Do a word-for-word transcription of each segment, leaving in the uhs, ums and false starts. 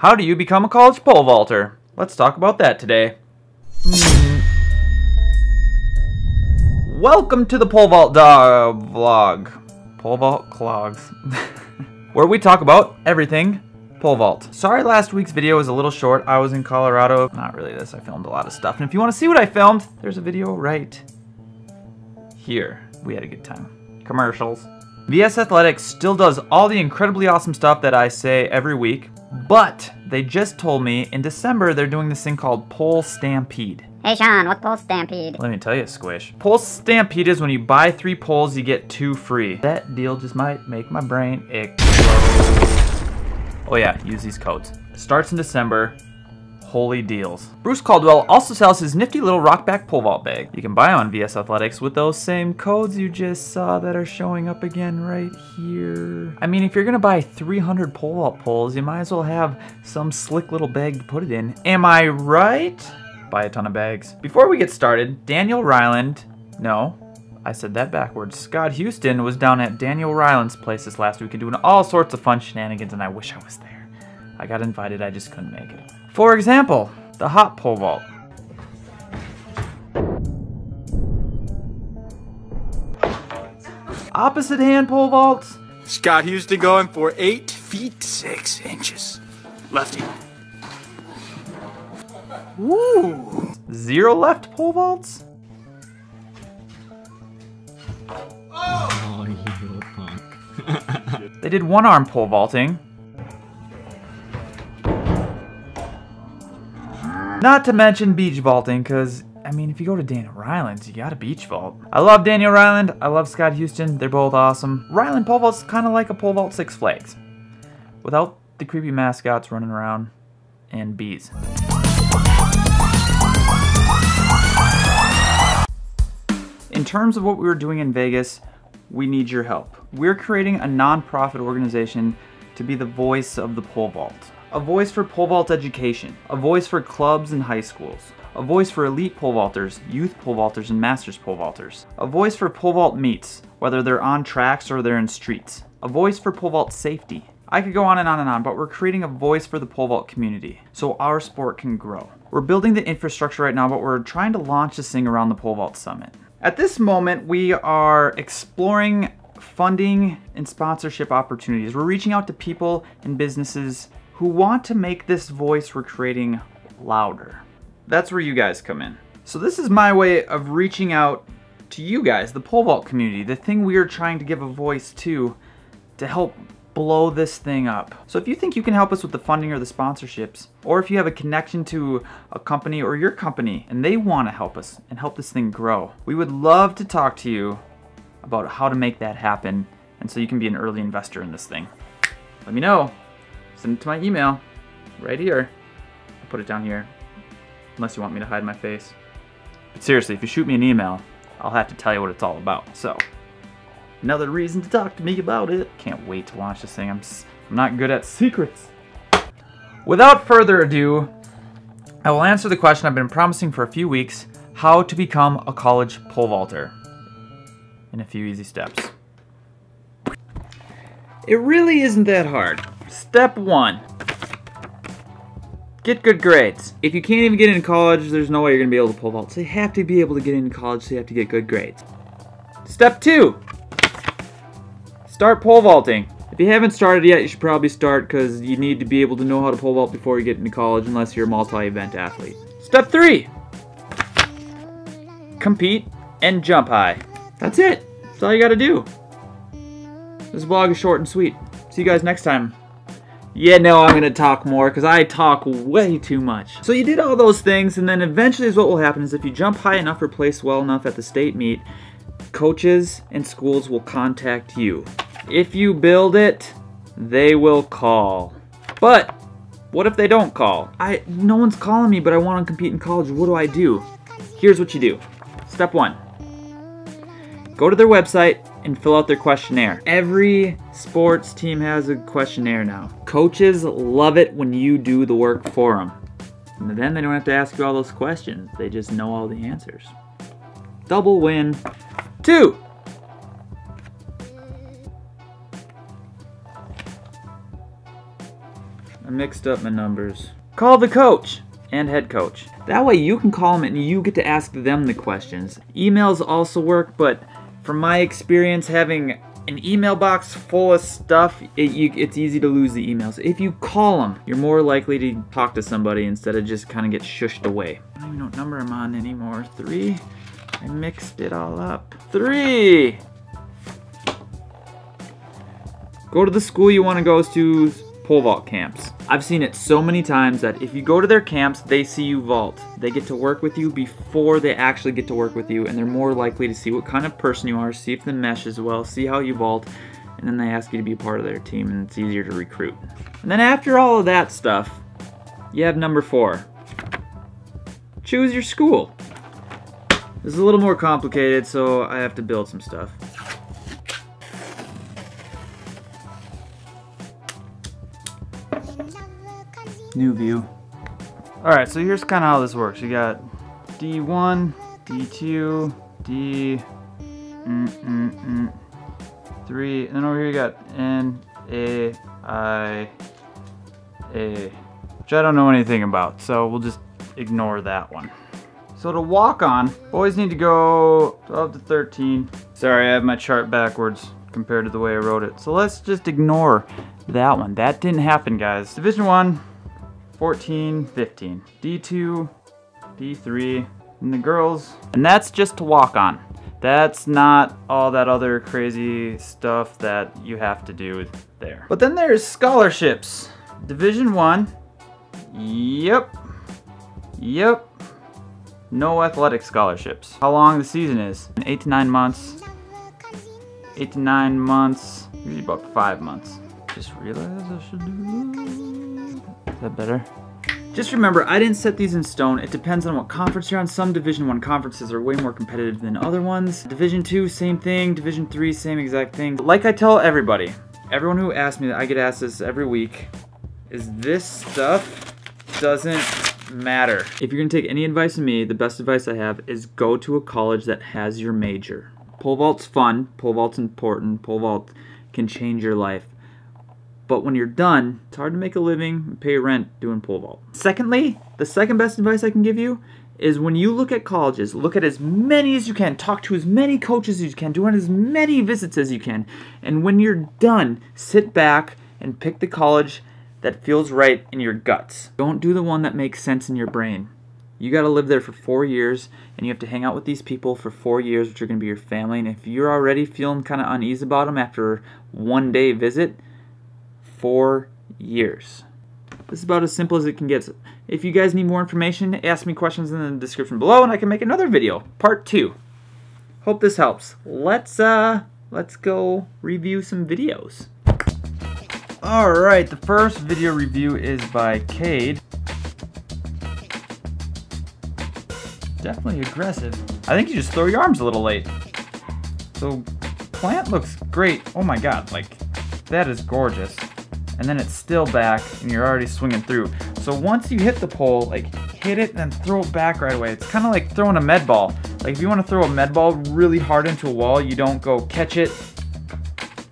How do you become a college pole vaulter? Let's talk about that today. Welcome to the Pole Vault uh, Vlog. Pole Vault Clogs. Where we talk about everything pole vault. Sorry last week's video was a little short. I was in Colorado. Not really this, I filmed a lot of stuff. And if you want to see what I filmed, there's a video right here. We had a good time. Commercials. V S Athletics still does all the incredibly awesome stuff that I say every week, but they just told me in December they're doing this thing called Pole Stampede. Hey Sean, what's Pole Stampede? Let me tell you, Squish. Pole Stampede is when you buy three poles, you get two free. That deal just might make my brain explode. Oh yeah, use these codes. Starts in December. Holy deals. Bruce Caldwell also sells his nifty little Rockback Pole Vault bag. You can buy on V S Athletics with those same codes you just saw that are showing up again right here. I mean, if you're gonna buy three hundred pole vault poles, you might as well have some slick little bag to put it in. Am I right? Buy a ton of bags. Before we get started, Daniel Ryland, no, I said that backwards. Scott Houston was down at Daniel Ryland's place this last week and doing all sorts of fun shenanigans, and I wish I was there. I got invited, I just couldn't make it. For example, the hop pole vault. Opposite hand pole vaults. Scott Houston going for eight feet, six inches. Lefty. Woo! Zero left pole vaults? Oh, you punk. They did one arm pole vaulting. Not to mention beach vaulting, because, I mean, if you go to Daniel Ryland's, you gotta beach vault. I love Daniel Ryland, I love Scott Houston, they're both awesome. Ryland Pole Vault's kinda like a pole vault Six Flags, without the creepy mascots running around, and bees. In terms of what we were doing in Vegas, we need your help. We're creating a nonprofit organization to be the voice of the pole vault. A voice for pole vault education, a voice for clubs and high schools, a voice for elite pole vaulters, youth pole vaulters, and masters pole vaulters, a voice for pole vault meets, whether they're on tracks or they're in streets, a voice for pole vault safety. I could go on and on and on, but we're creating a voice for the pole vault community so our sport can grow. We're building the infrastructure right now, but we're trying to launch this thing around the Pole Vault Summit. At this moment, we are exploring funding and sponsorship opportunities. We're reaching out to people and businesses who want to make this voice we're creating louder. That's where you guys come in. So this is my way of reaching out to you guys, the pole vault community, the thing we are trying to give a voice to, to help blow this thing up. So if you think you can help us with the funding or the sponsorships, or if you have a connection to a company or your company and they want to help us and help this thing grow, we would love to talk to you about how to make that happen, and so you can be an early investor in this thing. Let me know. Send it to my email, right here. I'll put it down here, unless you want me to hide my face. But seriously, if you shoot me an email, I'll have to tell you what it's all about. So, another reason to talk to me about it. Can't wait to launch this thing. I'm, I'm not good at secrets. Without further ado, I will answer the question I've been promising for a few weeks, how to become a college pole vaulter, in a few easy steps. It really isn't that hard. Step one, get good grades. If you can't even get into college, there's no way you're gonna be able to pole vault. So you have to be able to get into college, so you have to get good grades. Step two, start pole vaulting. If you haven't started yet, you should probably start, because you need to be able to know how to pole vault before you get into college, unless you're a multi-event athlete. Step three, compete and jump high. That's it, that's all you gotta do. This vlog is short and sweet. See you guys next time. Yeah, no, I'm gonna talk more because I talk way too much. So you did all those things, and then eventually is what will happen is if you jump high enough or place well enough at the state meet, coaches and schools will contact you. If you build it, they will call. But what if they don't call? I no one's calling me, but I want to compete in college. What do I do? Here's what you do. Step one. Go to their website and fill out their questionnaire. Every sports team has a questionnaire now. Coaches love it when you do the work for them. And then they don't have to ask you all those questions. They just know all the answers. Double win. Two. I mixed up my numbers. Call the coach and head coach. That way you can call them and you get to ask them the questions. Emails also work, but from my experience, having an email box full of stuff, it, you, it's easy to lose the emails. If you call them, you're more likely to talk to somebody instead of just kind of get shushed away. I don't even know what number I'm on anymore. Three? I mixed it all up. Three! Go to the school you want to go to, pole vault camps. I've seen it so many times that if you go to their camps, they see you vault. They get to work with you before they actually get to work with you, and they're more likely to see what kind of person you are, see if the mesh is well, see how you vault, and then they ask you to be part of their team, and it's easier to recruit. And then after all of that stuff, you have number four. Choose your school. This is a little more complicated, so I have to build some stuff. New view. Alright, so here's kind of how this works. You got D one, D two, D, mm, mm, mm, three, and then over here you got N, A, I, A, which I don't know anything about, so we'll just ignore that one. So to walk on, boys need to go twelve to thirteen. Sorry, I have my chart backwards compared to the way I wrote it. So let's just ignore that one. That didn't happen, guys. Division one. fourteen, fifteen, D two, D three, and the girls. And that's just to walk on. That's not all that other crazy stuff that you have to do there. But then there's scholarships. Division one, yep, yep, no athletic scholarships. How long the season is, eight to nine months, eight to nine months, usually about five months. Just realized I should do that. Is that better? Just remember, I didn't set these in stone. It depends on what conference you're on. Some Division one conferences are way more competitive than other ones. Division two, same thing. Division three, same exact thing. Like I tell everybody, everyone who asks me that, I get asked this every week, is this stuff doesn't matter. If you're gonna take any advice from me, the best advice I have is go to a college that has your major. Pole vault's fun, pole vault's important, pole vault can change your life. But when you're done, it's hard to make a living and pay rent doing pole vault. Secondly, the second best advice I can give you is when you look at colleges, look at as many as you can, talk to as many coaches as you can, do as many visits as you can, and when you're done, sit back and pick the college that feels right in your guts. Don't do the one that makes sense in your brain. You gotta live there for four years, and you have to hang out with these people for four years, which are gonna be your family, and if you're already feeling kinda uneasy about them after one day visit, four years. This is about as simple as it can get. If you guys need more information, ask me questions in the description below and I can make another video, part two. Hope this helps. Let's uh, let's go review some videos. All right, the first video review is by Cade. Definitely aggressive. I think you just throw your arms a little late. So plant looks great. Oh my God, like that is gorgeous. And then it's still back and you're already swinging through. So once you hit the pole, like hit it and then throw it back right away. It's kind of like throwing a med ball. Like if you want to throw a med ball really hard into a wall, you don't go catch it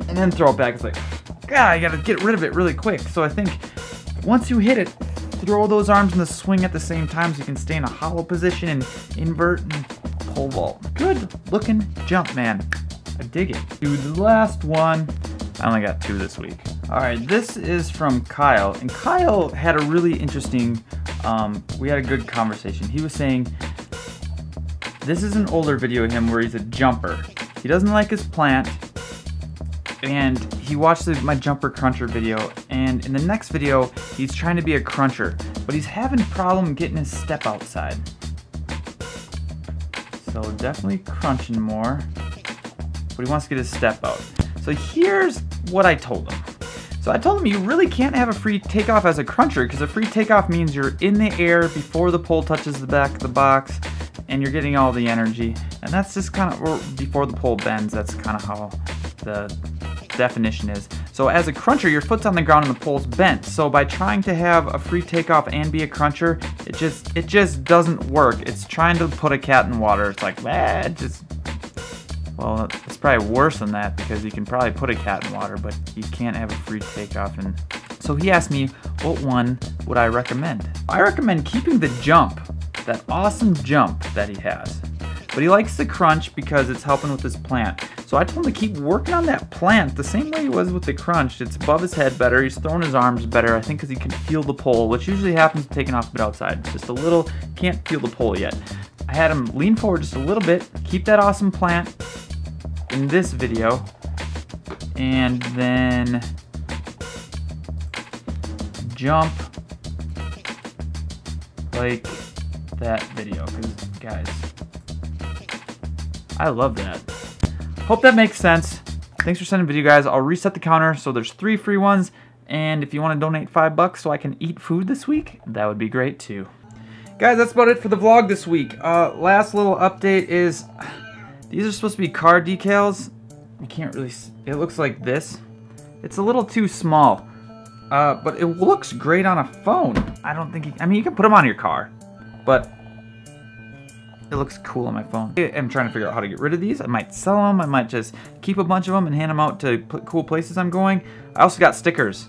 and then throw it back. It's like, God, I gotta get rid of it really quick. So I think once you hit it, throw those arms in the swing at the same time so you can stay in a hollow position and invert and pole vault. Good looking jump, man. I dig it. Do the last one. I only got two this week. All right, this is from Kyle, and Kyle had a really interesting, um, we had a good conversation. He was saying, this is an older video of him where he's a jumper. He doesn't like his plant, and he watched the, my jumper cruncher video, and in the next video, he's trying to be a cruncher, but he's having a problem getting his step outside. So definitely crunching more, but he wants to get his step out. So here's what I told him. So I told him you really can't have a free takeoff as a cruncher because a free takeoff means you're in the air before the pole touches the back of the box and you're getting all the energy. And that's just kind of, or before the pole bends, that's kind of how the definition is. So as a cruncher, your foot's on the ground and the pole's bent. So by trying to have a free takeoff and be a cruncher, it just it just doesn't work. It's trying to put a cat in water. It's like, bah, it just... Well, it's probably worse than that because you can probably put a cat in water, but you can't have a free takeoff and So he asked me, what one would I recommend? I recommend keeping the jump, that awesome jump that he has. But he likes the crunch because it's helping with his plant. So I told him to keep working on that plant the same way he was with the crunch. It's above his head better, he's throwing his arms better, I think because he can feel the pole, which usually happens taking off a bit outside. Just a little, can't feel the pole yet. I had him lean forward just a little bit, keep that awesome plant in this video, and then jump like that video, because guys, I love that. Hope that makes sense. Thanks for sending video, guys. I'll reset the counter so there's three free ones, and if you want to donate five bucks so I can eat food this week, that would be great too. Guys, that's about it for the vlog this week. Uh, last little update is, these are supposed to be car decals. You can't really see. It looks like this. It's a little too small, uh, but it looks great on a phone. I don't think, you, I mean, you can put them on your car, but it looks cool on my phone. I'm trying to figure out how to get rid of these. I might sell them. I might just keep a bunch of them and hand them out to cool places I'm going. I also got stickers.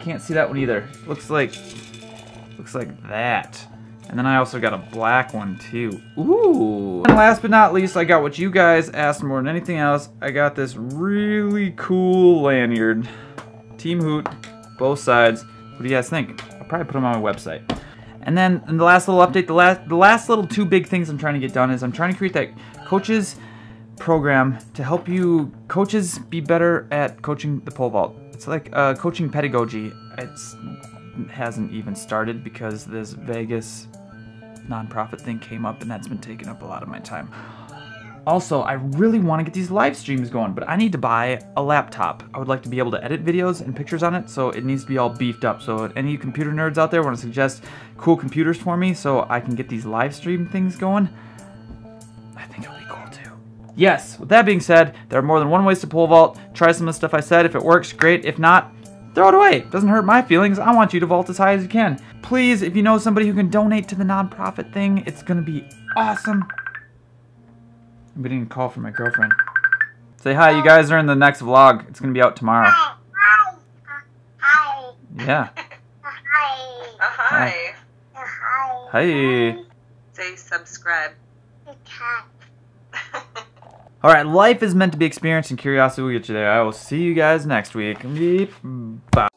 Can't see that one either. Looks like, looks like that. And then I also got a black one too. Ooh. And last but not least, I got what you guys asked more than anything else. I got this really cool lanyard. Team Hoot, both sides. What do you guys think? I'll probably put them on my website. And then in the last little update, the last the last little two big things I'm trying to get done is I'm trying to create that coaches program to help you coaches be better at coaching the pole vault. It's like uh, coaching pedagogy. It's, it hasn't even started because this Vegas nonprofit thing came up and that's been taking up a lot of my time. Also, I really want to get these live streams going, but I need to buy a laptop. I would like to be able to edit videos and pictures on it, so it needs to be all beefed up. So if any computer nerds out there want to suggest cool computers for me so I can get these live stream things going, I think it'll be cool too. Yes, with that being said, there are more than one ways to pole vault. Try some of the stuff I said. If it works, great. If not, throw it away. It doesn't hurt my feelings. I want you to vault as high as you can. Please, if you know somebody who can donate to the nonprofit thing, it's going to be awesome. I'm getting a call from my girlfriend. Say hi, you guys are in the next vlog. It's gonna be out tomorrow. Hi. Hi. Yeah. Hi. Hi. Hi. Hi. Say subscribe. All right, life is meant to be experienced and curiosity will get you there. I will see you guys next week. Bye.